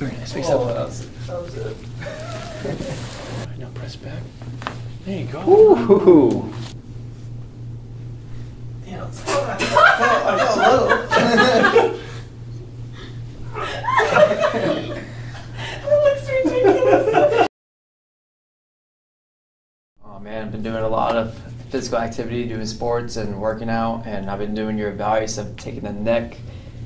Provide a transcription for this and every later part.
We're going to fix that else. That was it. Now press back. There you go. Ooh. Yeah, let's go. I felt a little. Man, I've been doing a lot of physical activity, doing sports and working out, and I've been doing your valleys. I've taken the neck.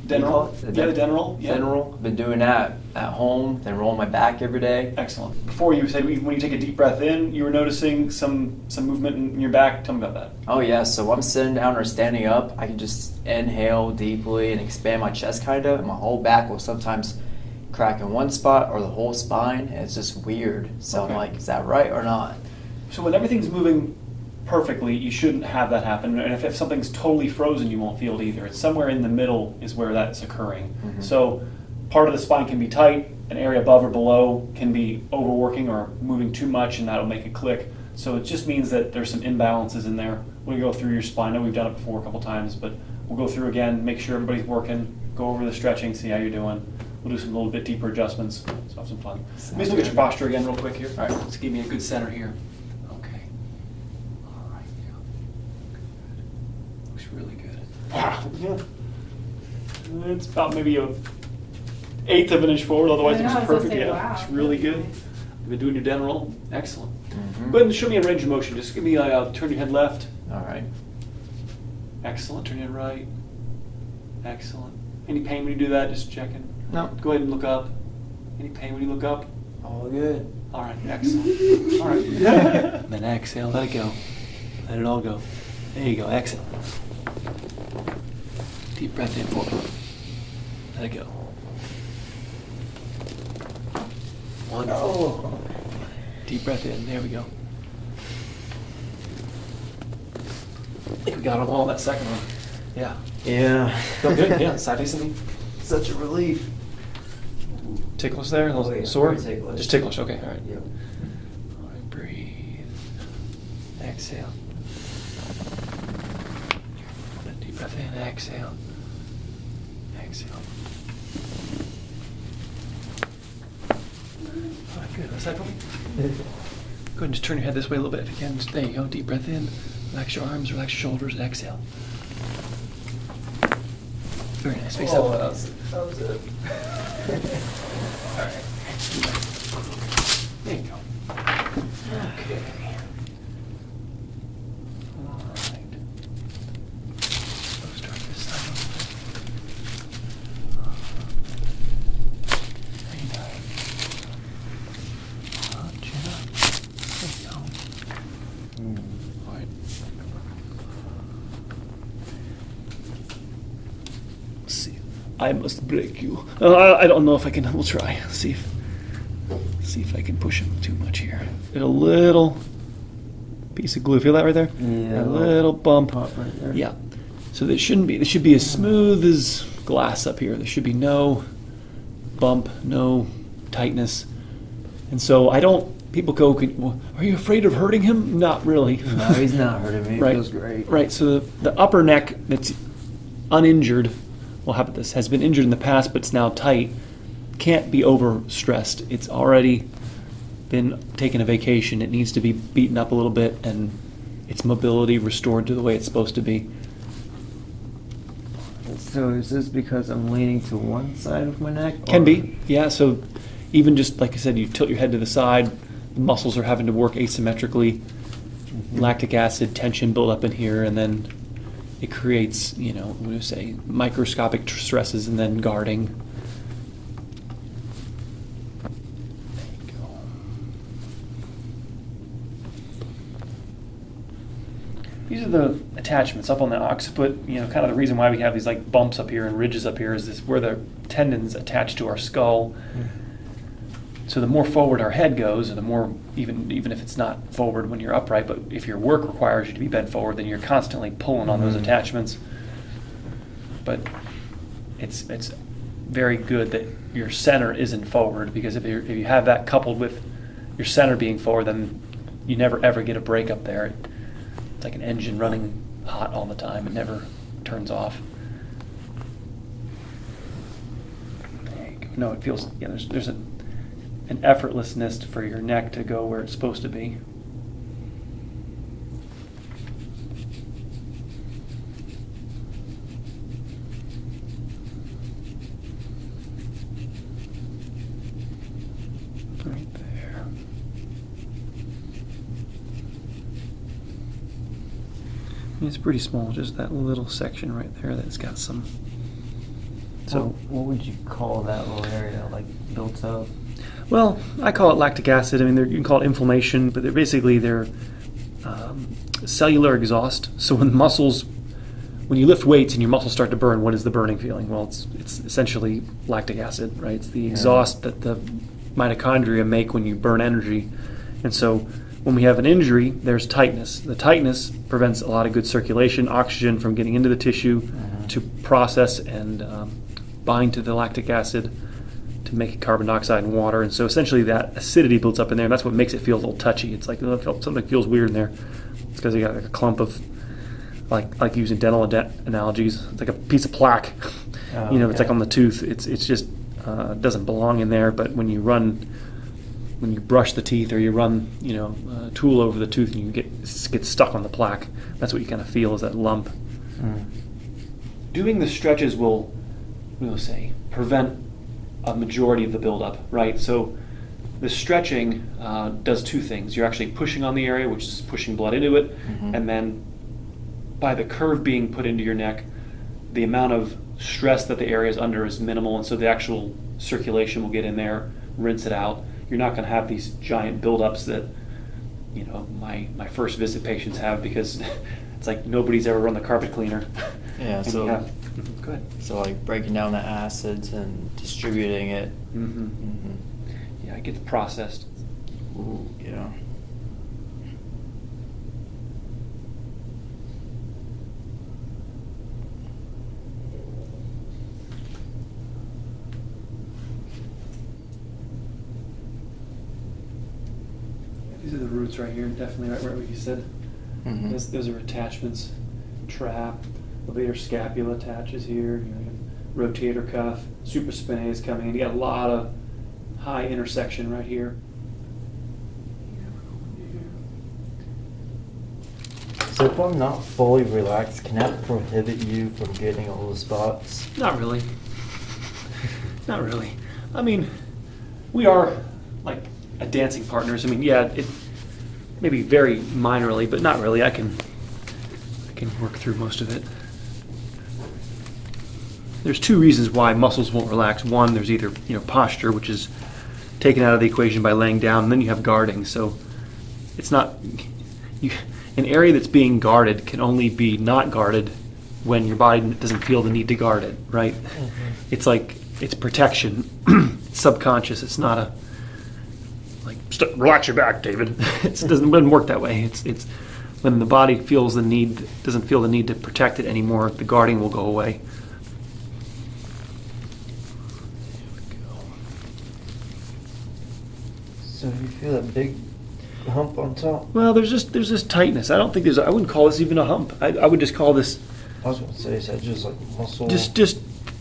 Den roll? Yeah, the den roll. Yeah. Den roll. I've been doing that at home, then rolling my back every day. Excellent. Before you said when you take a deep breath in, you were noticing some movement in your back. Tell me about that. Oh yeah, so when I'm sitting down or standing up, I can just inhale deeply and expand my chest kind of, and my whole back will sometimes crack in one spot or the whole spine, and it's just weird. So okay. I'm like, is that right or not? So when everything's moving perfectly, you shouldn't have that happen. And if something's totally frozen, you won't feel it either. It's somewhere in the middle is where that's occurring. Mm-hmm. So part of the spine can be tight, an area above or below can be overworking or moving too much, and that'll make it click. So it just means that there's some imbalances in there. We'll go through your spine. I know we've done it before a couple times, but we'll go through again, make sure everybody's working, go over the stretching, see how you're doing. We'll do some little bit deeper adjustments, so have some fun. Let me look at your posture again real quick here. All right, let's give me a good center here. Really good. Yeah. It's about maybe a 1/8 of an inch forward, otherwise it's perfect. Yeah, wow. It's really good. Nice. I've been doing your den roll. Excellent. Mm-hmm. Go ahead and show me a range of motion. Just give me a turn your head left. All right. Excellent. Turn your head right. Excellent. Any pain when you do that? Just checking. No. Go ahead and look up. Any pain when you look up? All good. All right. Excellent. All right. Then exhale. Let it go. Let it all go. There you go. Excellent. Deep breath in forward. Let it go. Wonderful. Oh. Deep breath in. There we go. I think we got them all. That second one. Yeah. Yeah. Feel good. Yeah. Side facing. Such a relief. Ticklish there. Oh, yeah. Sore. Ticklish. Just ticklish. Okay. All right. Yep. All right. Breathe. Exhale. Deep breath in. Exhale. Exhale. All right, good. That's that for me. Go ahead and just turn your head this way a little bit if you can. There you go. Deep breath in. Relax your arms, relax your shoulders, and exhale. Very nice. Fix that one. That was it. All right. There you go. Okay. All right. I must break you. I don't know if I can. We'll try. See if I can push him too much here. Get a little piece of glue. Feel that right there? Yeah. A little bump. Pop right there. Yeah. So this shouldn't be. This should be as smooth as glass up here. There should be no bump, no tightness. And so I don't. People go, well, are you afraid of hurting him? Not really. No, he's not hurting me. Right. It feels great. Right. So the upper neck that's uninjured. Well, how about this? Has been injured in the past, but it's now tight. Can't be overstressed. It's already been taking a vacation. It needs to be beaten up a little bit and its mobility restored to the way it's supposed to be. So is this because I'm leaning to one side of my neck? Or? Can be, yeah. So even just, like I said, you tilt your head to the side, the muscles are having to work asymmetrically. Mm-hmm. Lactic acid, tension build up in here, and then it creates, you know, what do you say, microscopic stresses and then guarding. There you go. These are the attachments up on the occiput. You know, kind of the reason why we have these like bumps up here and ridges up here is this where the tendons attach to our skull. Mm-hmm. So the more forward our head goes, and the more, even if it's not forward when you're upright, but if your work requires you to be bent forward, then you're constantly pulling on those attachments. But it's very good that your center isn't forward, because if you have that coupled with your center being forward, then you never ever get a break up there. It's like an engine running hot all the time. It never turns off. There you go. you know, it feels, yeah, there's an effortlessness for your neck to go where it's supposed to be. It's pretty small, just that little section right there that's got some. So what would you call that little area, like built up? Well, I call it lactic acid. I mean, you can call it inflammation, but they're basically cellular exhaust. So when muscles, when you lift weights and your muscles start to burn, what is the burning feeling? Well, it's essentially lactic acid, right? It's the exhaust that the mitochondria make when you burn energy. And so when we have an injury, there's tightness. The tightness prevents a lot of good circulation, oxygen from getting into the tissue to process and bind to the lactic acid to make it carbon dioxide and water. And so essentially that acidity builds up in there, and that's what makes it feel a little touchy. It's like, oh, something feels weird in there. It's because you got like a clump of, like using dental analogies, it's like a piece of plaque. Oh, you know, it's like on the tooth. It's just doesn't belong in there, but when you run, when you brush the teeth or you run, you know, a tool over the tooth and you get stuck on the plaque, that's what you kind of feel, is that lump. Doing the stretches will, we'll say, prevent a majority of the buildup, right? So the stretching does two things. You're actually pushing on the area, which is pushing blood into it, and then by the curve being put into your neck, the amount of stress that the area is under is minimal, and so the actual circulation will get in there, rinse it out. You're not going to have these giant buildups that, you know, my first visit patients have, because it's like nobody's ever run the carpet cleaner. Yeah. So go ahead. So like breaking down the acids and distributing it. Yeah, it gets processed. Ooh, yeah. These are the roots right here, definitely right where you said. Those are attachments, trap, elevator scapula attaches here, you know, rotator cuff, supraspinatus coming in. You got a lot of high intersection right here. So if I'm not fully relaxed, can that prohibit you from getting all those spots? Not really. Not really. I mean, we are like dancing partners. I mean, yeah, it maybe very minorly, but not really. I can work through most of it. There's two reasons why muscles won't relax. One, there's either, you know, posture, which is taken out of the equation by laying down, and then you have guarding. So it's not an area that's being guarded can only be not guarded when your body doesn't feel the need to guard it, right? It's like, it's protection. It's subconscious. It's not a relax your back, David. It doesn't work that way. It's when the body feels the need, doesn't feel the need to protect it anymore, the guarding will go away. There we go. So you feel that big hump on top? Well, there's this tightness. I don't think I wouldn't call this even a hump. I would just call this. I was going to say, is that just like muscle? Just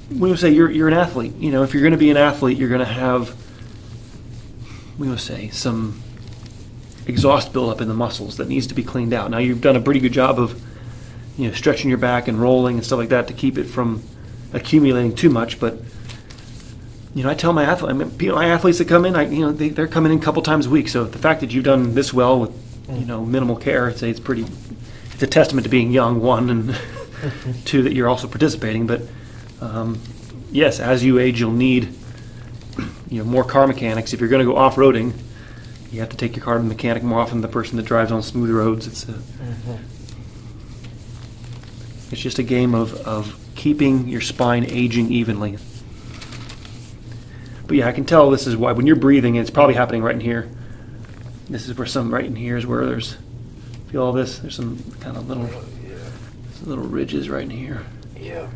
when you say you're an athlete, you know, if you're going to be an athlete, you're going to have, we will say, some exhaust buildup in the muscles that needs to be cleaned out. Now, you've done a pretty good job of, you know, stretching your back and rolling and stuff like that to keep it from accumulating too much. But, you know, I tell my athletes, my athletes that come in, they're coming in a couple times a week. So the fact that you've done this well with, you know, minimal care, I'd say it's a testament to being young, one, and two, that you're also participating. But yes, as you age, you'll need, you know, more car mechanics. If you're going to go off-roading, you have to take your car to the mechanic more often than the person that drives on smooth roads. It's just a game of keeping your spine aging evenly. But yeah, I can tell this is why when you're breathing, it's probably happening right in here. This is where some, right in here is where there's, feel all this, there's some kind of little, little ridges right in here. Yeah.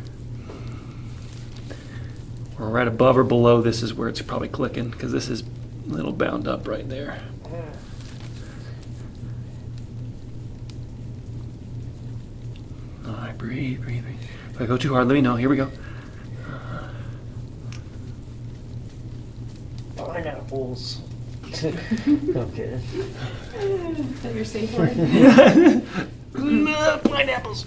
Or right above or below, this is where it's probably clicking, because this is a little bound up right there. All right, breathe. If I go too hard, let me know. Here we go. pineapples. Okay. Is that your safe word? Pineapples.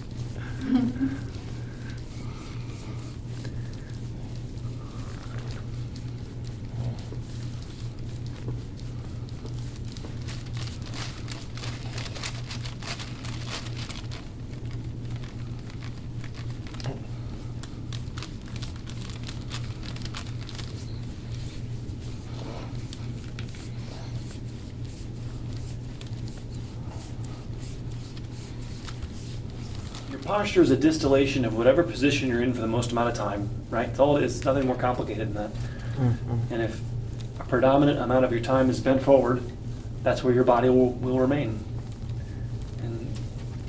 Posture is a distillation of whatever position you're in for the most amount of time, right? It's all, it's nothing more complicated than that. Mm-hmm. And if a predominant amount of your time is bent forward, that's where your body will remain. And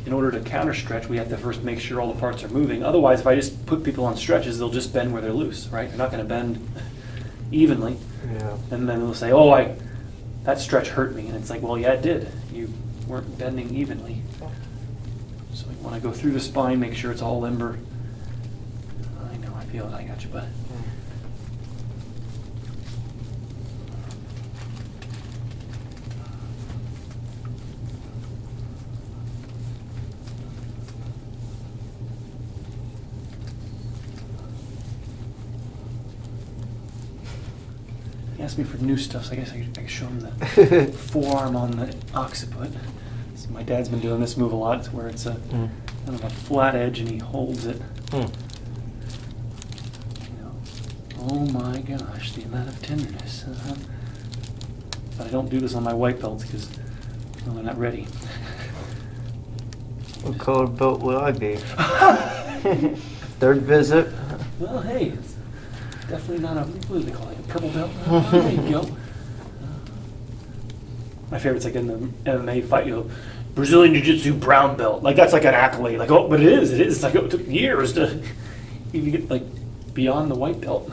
in order to counter stretch, we have to first make sure all the parts are moving. Otherwise, if I just put people on stretches, they'll just bend where they're loose, right? They're not going to bend evenly. Yeah. And then they'll say, oh, that stretch hurt me. And it's like, well, yeah, it did. You weren't bending evenly. So you want to go through the spine, make sure it's all limber. I know, I feel it, I got you, bud. He asked me for new stuff, so I guess I could show him the forearm on the occiput. My dad's been doing this move a lot, where it's a kind of a flat edge, and he holds it. You know, oh my gosh, the amount of tenderness! But I don't do this on my white belts because they're not ready. What color belt will I be? Third visit. Well, hey, it's definitely not a, what do they call it? A purple belt. There you go. My favorite's like in the MMA fight, you know, Brazilian Jiu-Jitsu brown belt. Like that's like an accolade. Like, oh, but it is. It is. It's like, oh, it took years to even get like beyond the white belt.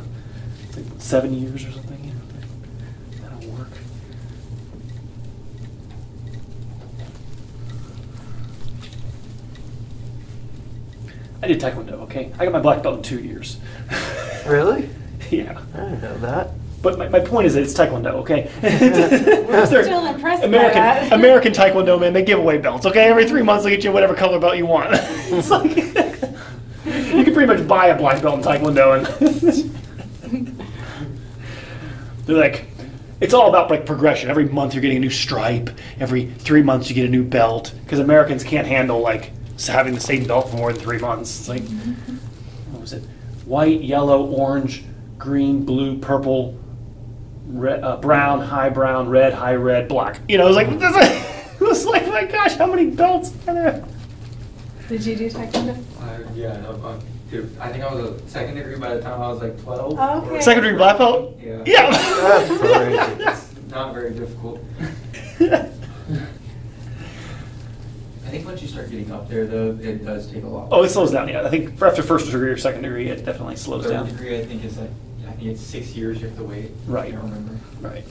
It's like 7 years or something. You know, that'll work. I did Taekwondo. Okay, I got my black belt in 2 years. Really? Yeah. I didn't know that. But my point is that it's Taekwondo, okay? We're still impressed by that. American Taekwondo, man, they give away belts, okay? Every 3 months, they get you whatever color belt you want. It's like, you can pretty much buy a black belt in Taekwondo. And they're like, it's all about like progression. Every month, you're getting a new stripe. Every 3 months, you get a new belt. Because Americans can't handle like having the same belt for more than 3 months. It's like, what was it? White, yellow, orange, green, blue, purple, red, brown, high brown, red, high red, black. You know, it was like, my gosh, how many belts are there? Did you do Taekwondo? Yeah, no, I think I was a second degree by the time I was like 12. Oh, okay. Second degree black belt? Yeah. Yeah. That's crazy. It's not very difficult. I think once you start getting up there, though, it does take a lot. Oh, it slows down, yeah. I think after first degree or second degree, it definitely slows down. Third degree, I think, is like, it's 6 years you have to wait. Right. I don't remember. Right.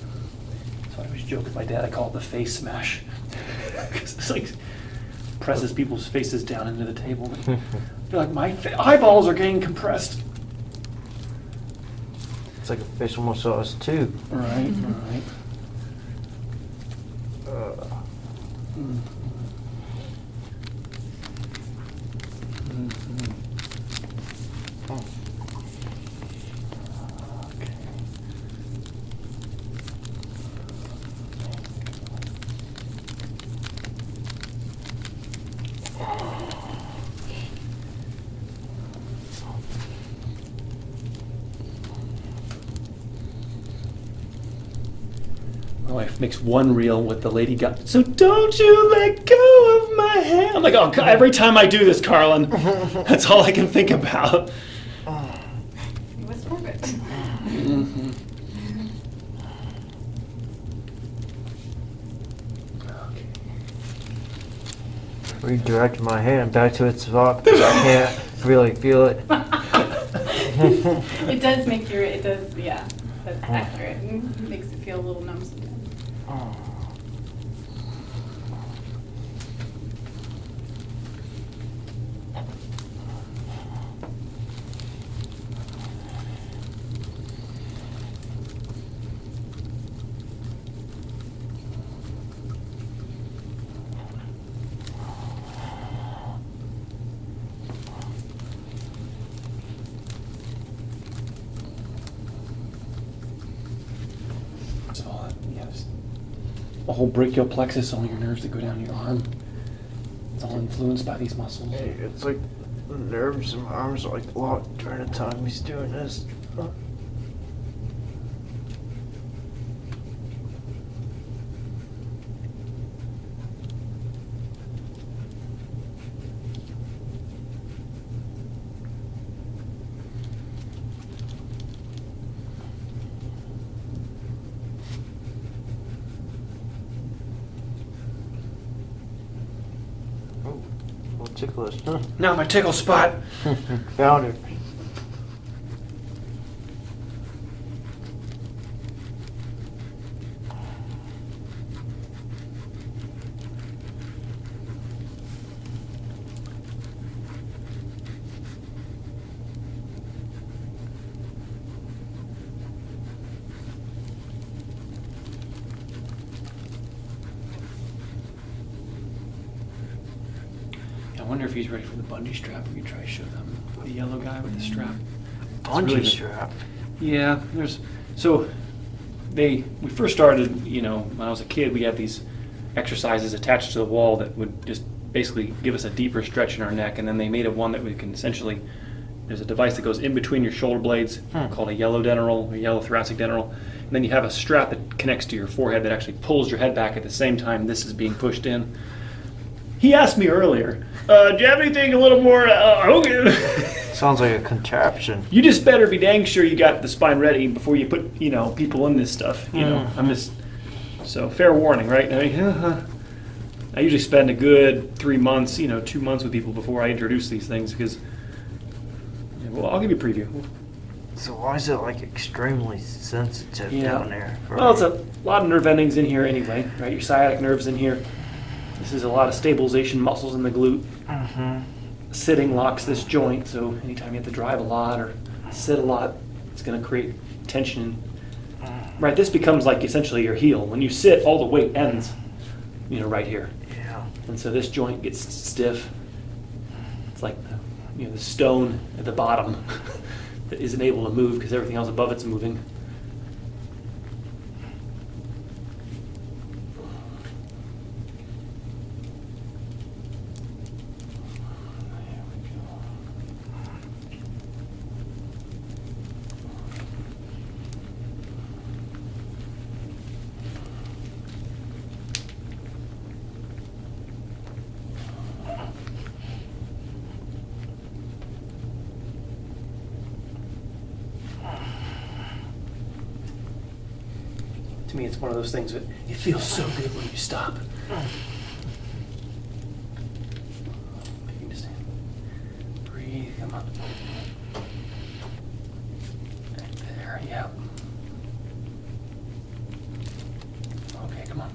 So I always joke with my dad, I call it the face smash. Because it's like, presses people's faces down into the table. They're like, my eyeballs are getting compressed. It's like a facial massage too. Right, right. Makes one reel with the lady got. So don't you let go of my hand. I'm like, oh, God, every time I do this, Carlin, that's all I can think about. It was perfect. Okay. Redirect my hand back to its spot because I can't really feel it. It does make your. It does, yeah. That's accurate. It makes it feel a little numb sometimes. sequence of all that. You have a whole brachial plexus, all your nerves that go down your arm. It's all influenced by these muscles. Hey, it's like the nerves in my arms are like locked during the time he's doing this. Huh? Now my tickle spot. Found it. He's ready for the bungee strap. We can try to show them the yellow guy with the strap. Bungee strap. Yeah, there's we first started, you know, when I was a kid, we had these exercises attached to the wall that would just basically give us a deeper stretch in our neck, and then they made one that we can essentially, there's a device that goes in between your shoulder blades called a yellow den roll, or yellow thoracic deneral, and then you have a strap that connects to your forehead that actually pulls your head back at the same time this is being pushed in. He asked me earlier, do you have anything a little more, Sounds like a contraption. You just better be dang sure you got the spine ready before you put, you know, people in this stuff, you know. I'm just, so fair warning, right? I usually spend a good 3 months, you know, 2 months with people before I introduce these things because, well, I'll give you a preview. So why is it like extremely sensitive down there? Well, it's a lot of nerve endings in here anyway, right? Your sciatic nerve's in here. This is a lot of stabilization muscles in the glute. Sitting locks this joint, so anytime you have to drive a lot or sit a lot, it's going to create tension. Right, this becomes like essentially your heel. When you sit, all the weight ends, you know, right here. Yeah. And so this joint gets stiff. It's like, you know, the stone at the bottom that isn't able to move because everything else above it's moving. To me, it's one of those things that it feels so good when you stop. You can just breathe, come up. Right there, yeah. Okay, come on.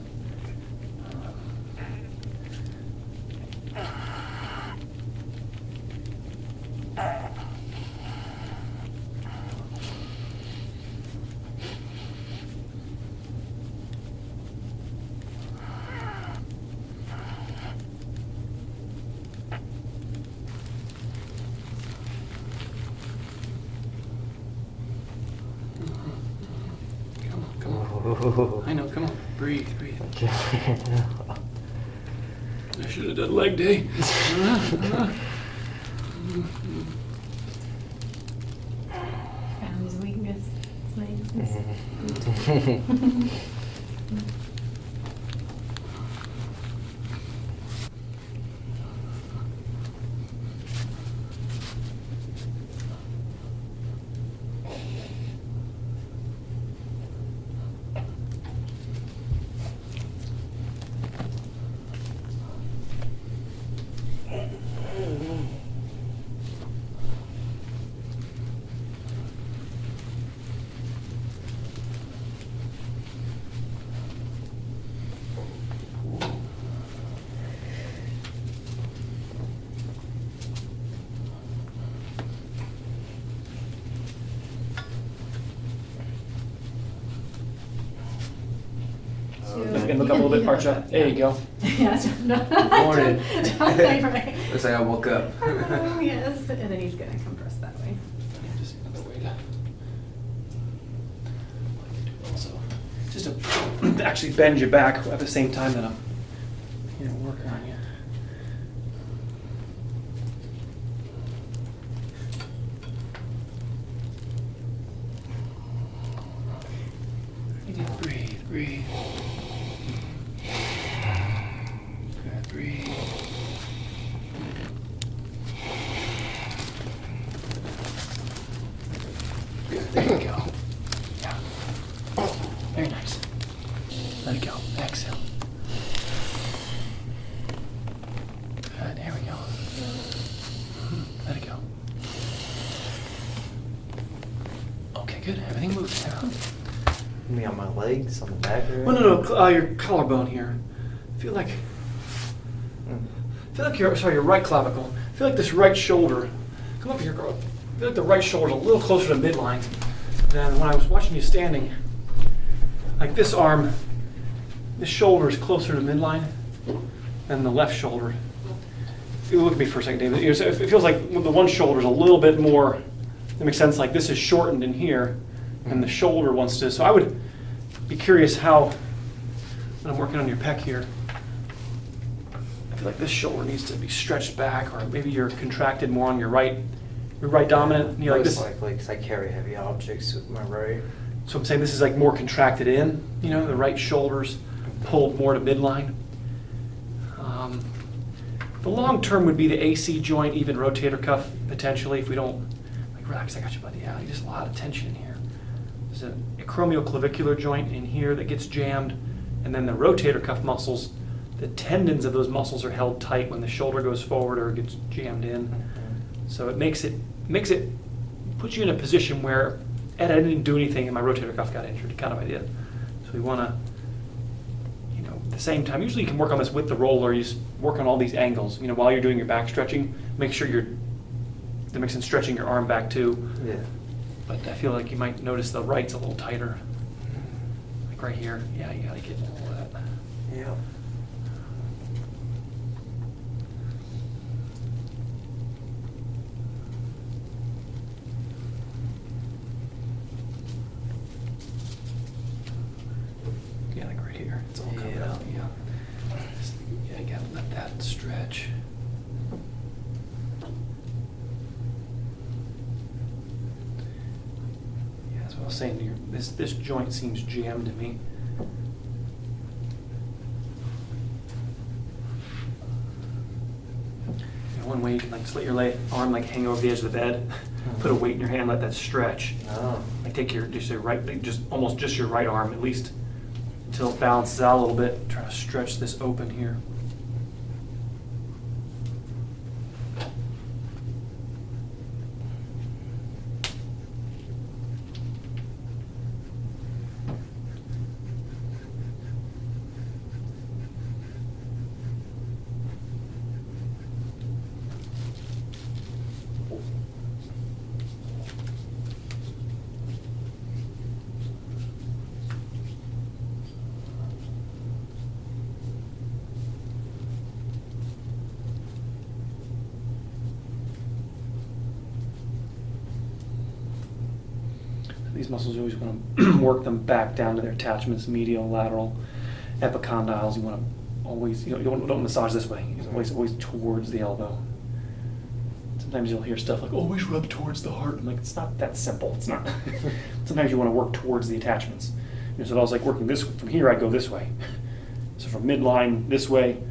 I know, come on. Breathe, breathe. I should have done leg day. Found his weakness. And look up a little bit, Archa. There you go. Yes. Morning. Looks like I woke up. Oh, yes. And then he's going to compress that way. Just another way to. Also, just to actually bend your back at the same time that I'm working on you. Breathe. Good, breathe. Good, there you go. Yeah. Very nice. Let it go. Exhale. Good, there we go. Let it go. Okay, good. Everything moves now. Me on my legs, on the back area? Well, no, your collarbone here. I feel like, your right clavicle. I feel like this right shoulder, come up here, girl. I feel like the right shoulder's a little closer to midline than when I was watching you standing. Like this arm, this shoulder is closer to midline than the left shoulder. If you look at me for a second, David, it feels like the one shoulder's a little bit more, that makes sense, like this is shortened in here. And the shoulder wants to, so I would be curious how, when I'm working on your pec here, I feel like this shoulder needs to be stretched back, or maybe you're contracted more on your right dominant knee like this. Likely, because I carry heavy objects with my right. So I'm saying this is like more contracted in, the right shoulder's pulled more to midline. The long term would be the AC joint, even rotator cuff, potentially, if we don't, relax, I got you, buddy, yeah, there's a lot of tension in here. There's an acromioclavicular joint in here that gets jammed, and then the rotator cuff muscles, the tendons of those muscles are held tight when the shoulder goes forward or gets jammed in. So it puts you in a position where, Ed, I didn't do anything and my rotator cuff got injured, kind of idea. So we want to, at the same time, usually you can work on this with the roller, you just work on all these angles, while you're doing your back stretching, make sure you're, that makes sense, stretching your arm back too. Yeah. But I feel like you might notice the right's a little tighter. Like right here. Yeah, you gotta get all that. Yeah. Yeah, like right here. It's all coming out. Yeah. Yeah, you gotta let that stretch. Saying to you, this joint seems jammed to me. One way you can just let your arm hang over the edge of the bed, put a weight in your hand, let that stretch. Oh. Take your just your right arm at least until it balances out a little bit. Try to stretch this open here. These muscles, you always want to work them back down to their attachments, medial, lateral, epicondyles. You want to always, don't massage this way. It's always towards the elbow. Sometimes you'll hear stuff like, always rub towards the heart. I'm like, it's not that simple. It's not. Sometimes you want to work towards the attachments. So if I was working this, from here I go this way. So from midline this way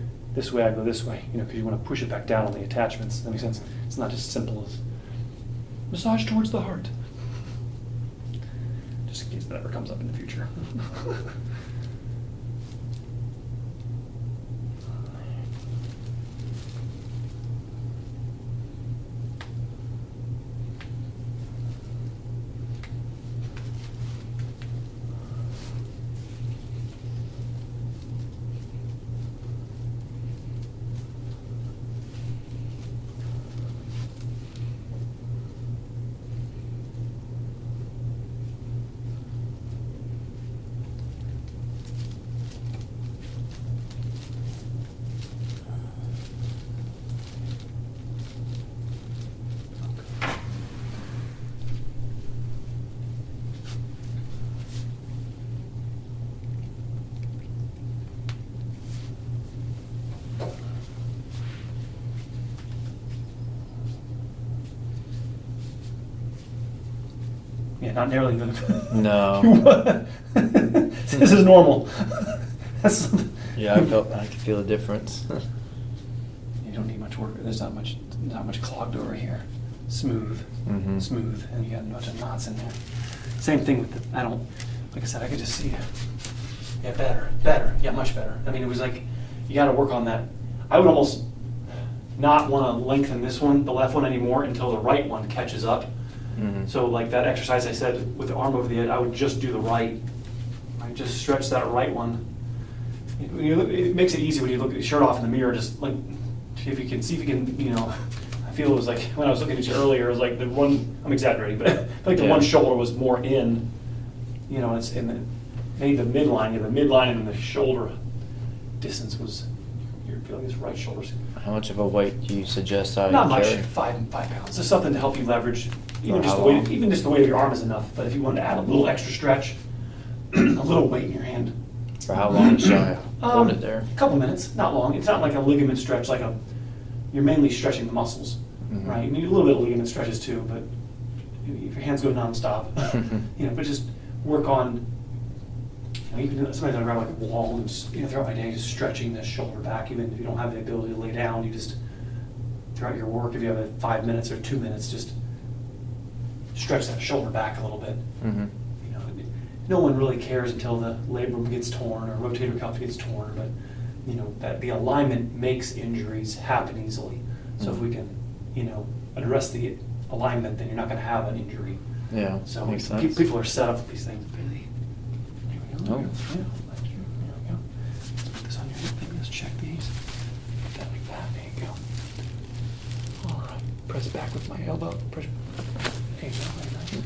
I go this way. Because you want to push it back down on the attachments. That makes sense. It's not just simple as massage towards the heart. In case that ever comes up in the future. Yeah, not nearly moved. No. This is normal. That's yeah, I could feel the difference. You don't need much work. There's not much clogged over here. Smooth, smooth, and you got a bunch of knots in there. Same thing with the. I don't. Like I said, I could just see. Yeah, better. Yeah, much better. I mean, it was like you got to work on that. I would almost not want to lengthen this one, the left one, anymore until the right one catches up. So like that exercise I said with the arm over the head, I would just do the right. I just stretch that right one. It makes it easy when you look at your shirt off in the mirror, just like if you can see if you can, you know. I feel it was like when I was looking at you earlier, it was like the one. I'm exaggerating, but I feel like the one shoulder was more in. You know, it's in the made the midline. Yeah, the midline and the shoulder distance was. You're feeling his right shoulders. How much of a weight do you suggest I Not carry? Much, 5 pounds. Just something to help you leverage. Even just the weight, even just the weight of your arm is enough. But if you wanted to add a little extra stretch, a little weight in your hand. For how long should I hold it there? A couple minutes, not long. It's not like a ligament stretch. Like a, you're mainly stretching the muscles, right? You need a little bit of ligament stretches too, but if your hands go nonstop, you know. But just work on. You can do that. Sometimes I grab like a wall and throughout my day just stretching the shoulder back. Even if you don't have the ability to lay down, you just throughout your work, if you have a 5 minutes or 2 minutes, just stretch that shoulder back a little bit. You know, no one really cares until the labrum gets torn or rotator cuff gets torn, but you know that the alignment makes injuries happen easily. So if we can, you know, address the alignment, then you're not going to have an injury. Yeah. So makes sense. People are set up for these things. Oh. Yeah. Let's put this on your hip thing. Let's check these. Put that like that. There you go. All right. Press back with my elbow. Press. There you go. Like that.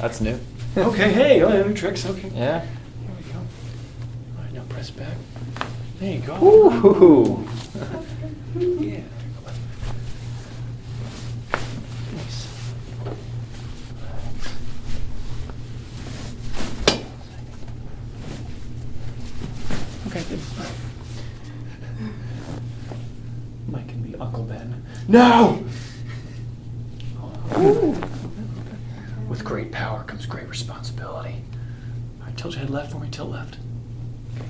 That's new. Okay. Hey. Oh, new tricks. Okay. Yeah. There we go. All right. Now press back. There you go. Ooh. Yeah. Mike can be Uncle Ben. No! Ooh. With great power comes great responsibility. All right, tilt your head left for me. Tilt left.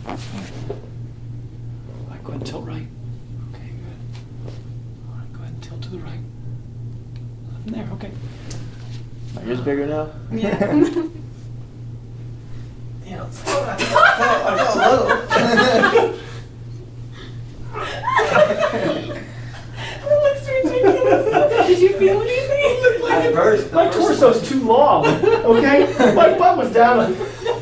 Okay. All right, go ahead and tilt right. Okay, good. All right, go ahead and tilt to the right. There, okay. My ears bigger now? Yeah. You know, That looks ridiculous. Did you feel anything? My torso's too long. Okay, my butt was down.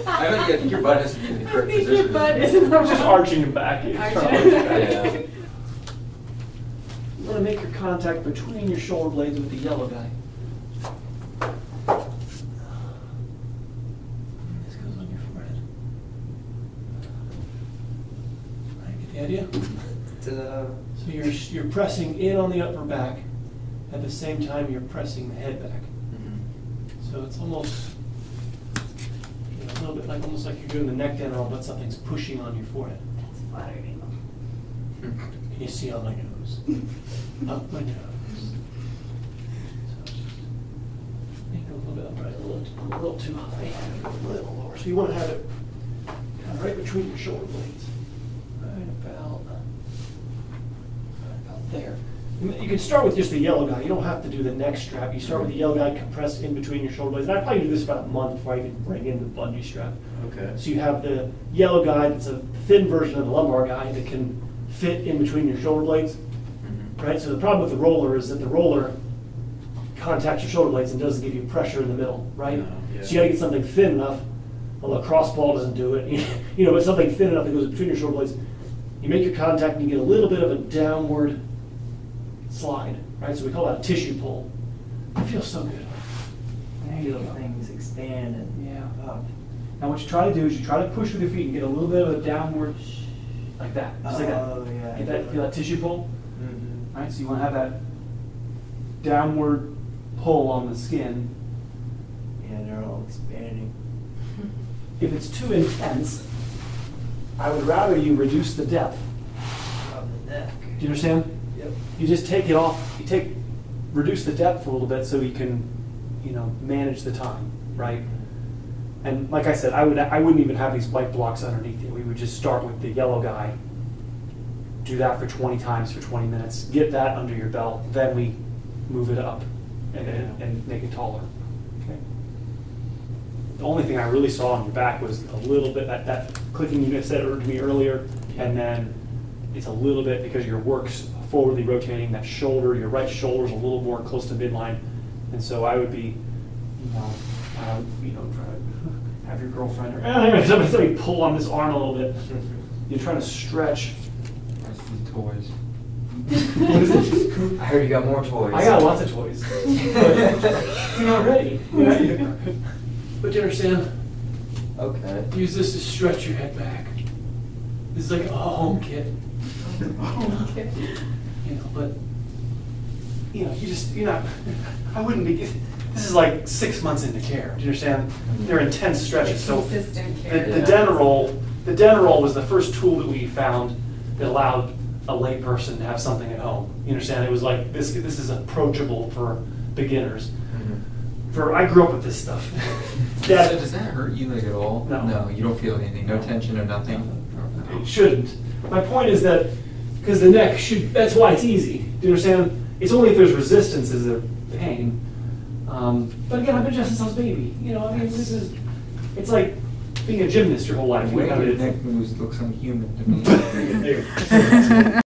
I think your butt isn't in the correct position. Your butt isn't. I'm just arching it back. You want to make your contact between your shoulder blades with the yellow guy. Idea? So you're pressing in on the upper back, at the same time you're pressing the head back. So it's almost a little bit like almost like you're doing the neck den roll, but something's pushing on your forehead. That's flattering. Can you see on my nose? Up my nose. So just make it a little bit upright, a little too high, a little lower. So you want to have it kind of right between your shoulder blades. About there. You can start with just the yellow guy. You don't have to do the neck strap. You start with the yellow guy compressed in between your shoulder blades. And I probably do this about a month before I even bring in the bungee strap. Okay. So you have the yellow guy that's a thin version of the lumbar guy that can fit in between your shoulder blades. Right? So the problem with the roller is that the roller contacts your shoulder blades and doesn't give you pressure in the middle, right? So you gotta get something thin enough. A lacrosse ball doesn't do it. You know, but something thin enough that goes between your shoulder blades. You make your contact and you get a little bit of a downward slide, right? So we call that a tissue pull. It feels so good. Now you feel things expand and up. Now what you try to do is you try to push with your feet and get a little bit of a downward, like that, just like that. Get that, feel that tissue pull, right? So you want to have that downward pull on the skin. Yeah, they're all expanding. If it's too intense, I would rather you reduce the depth of the neck. Do you understand? Yep. You just take it off. You reduce the depth a little bit so you can, you know, manage the time. right? And like I said, I wouldn't even have these white blocks underneath it. We would just start with the yellow guy, do that for 20 times for 20 minutes, get that under your belt, then we move it up and make it taller. Okay. The only thing I really saw on your back was a little bit, that clicking unit said to me earlier, and then it's a little bit because your work's forwardly rotating, that shoulder, your right shoulder's a little more close to midline, and so I would be, try to have your girlfriend or anyway, somebody pull on this arm a little bit. You're trying to stretch. That's the toys. I heard you got more toys. I got lots of toys. You're not ready. But you understand? Okay. Use this to stretch your head back. This is like a home kit. Oh, okay. I wouldn't be. This is like 6 months into care. Do you understand? They're intense stretches. So the den roll was the first tool that we found that allowed a layperson to have something at home. You understand? It was like this. This is approachable for beginners. Mm-hmm. I grew up with this stuff. Dad, so does that hurt you like at all? No. No, you don't feel anything. No tension or nothing. No. It shouldn't. My point is that, because the neck should, that's why it's easy. Do you understand? It's only if there's resistance is there pain. But again, I've been just since I was a baby. You know, I mean, this is, it's like being a gymnast your whole life. The way your neck moves looks unhuman to me.